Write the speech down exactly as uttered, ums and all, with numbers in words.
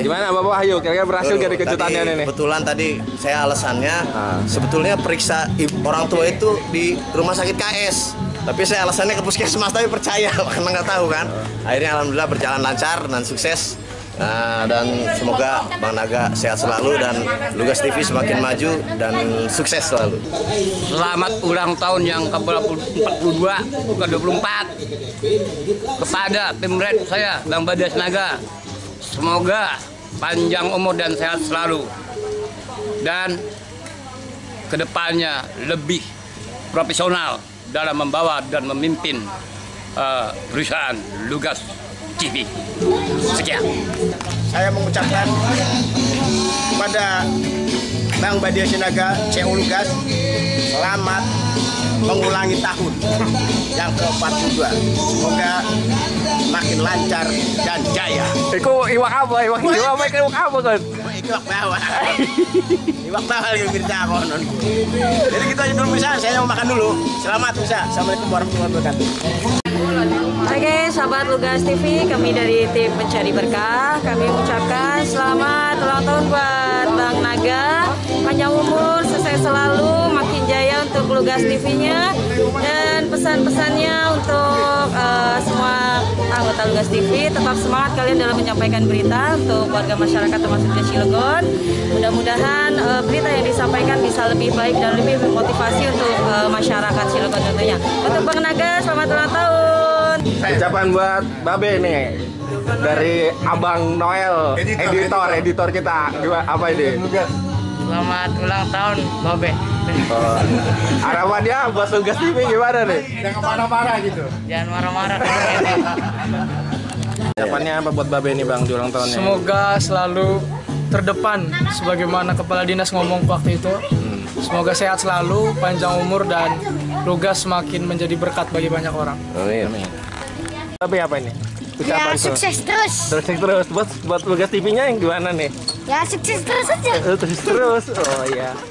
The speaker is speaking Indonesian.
Gimana Bapak Wahyu, kira-kira berhasil gak kejutannya ini? Kebetulan tadi saya alasannya ah. sebetulnya periksa orang tua itu di rumah sakit K S, tapi saya alasannya ke puskesmas, tapi percaya karena nggak tahu kan. Akhirnya alhamdulillah berjalan lancar dan sukses. Nah, dan semoga Bang Naga sehat selalu dan Lugas T V semakin maju dan sukses selalu. Selamat ulang tahun yang ke empat puluh dua, ke dua puluh empat kepada tim red saya, Bang Badia Sinaga. Semoga panjang umur dan sehat selalu. Dan kedepannya lebih profesional dalam membawa dan memimpin uh, perusahaan Lugas T V. Sekian. Saya mengucapkan kepada Bang Badia Sinaga, C E O Lugas, selamat mengulangi tahun yang ke empat puluh dua. Semoga makin lancar dan jaya. Iku iwak apa? Iwak apa? Iwak apa kan? Iwak bawal. Iwak bawal yang kita konon. Jadi kita aja dulu bisa. Saya mau makan dulu. Selamat bisa. Assalamualaikum warahmatullahi wabarakatuh. Oke, sahabat Lugas T V, kami dari tim pencari berkah, kami ucapkan selamat ulang tahun buat Bang Naga, panjang umur, sukses selalu, makin jaya untuk Lugas T V-nya, dan pesan-pesannya untuk uh, semua anggota Lugas T V, tetap semangat kalian dalam menyampaikan berita untuk warga masyarakat termasuk di Cilegon. Mudah-mudahan uh, berita yang disampaikan bisa lebih baik dan lebih memotivasi untuk uh, masyarakat Cilegon tentunya. Untuk Bang Naga, selamat ulang tahun. Ucapan buat Babe nih dari Abang Noel, editor editor, editor kita. Apa ini? Selamat ulang tahun Babe. Oh. Harapan dia buat Lugas T V gimana nih? Jangan marah-marah gitu. Jangan marah-marah. Ucapannya apa buat Babe nih Bang di ulang tahunnya? Semoga selalu terdepan sebagaimana kepala dinas ngomong waktu itu. Semoga sehat selalu, panjang umur dan Lugas semakin menjadi berkat bagi banyak orang. Amin. Amin. Tapi apa ini? Ucapan ya sukses tuh. terus. Sukses terus. Buat buat Lugas T V-nya yang gimana nih? Ya sukses terus aja. Sukses terus. Oh iya.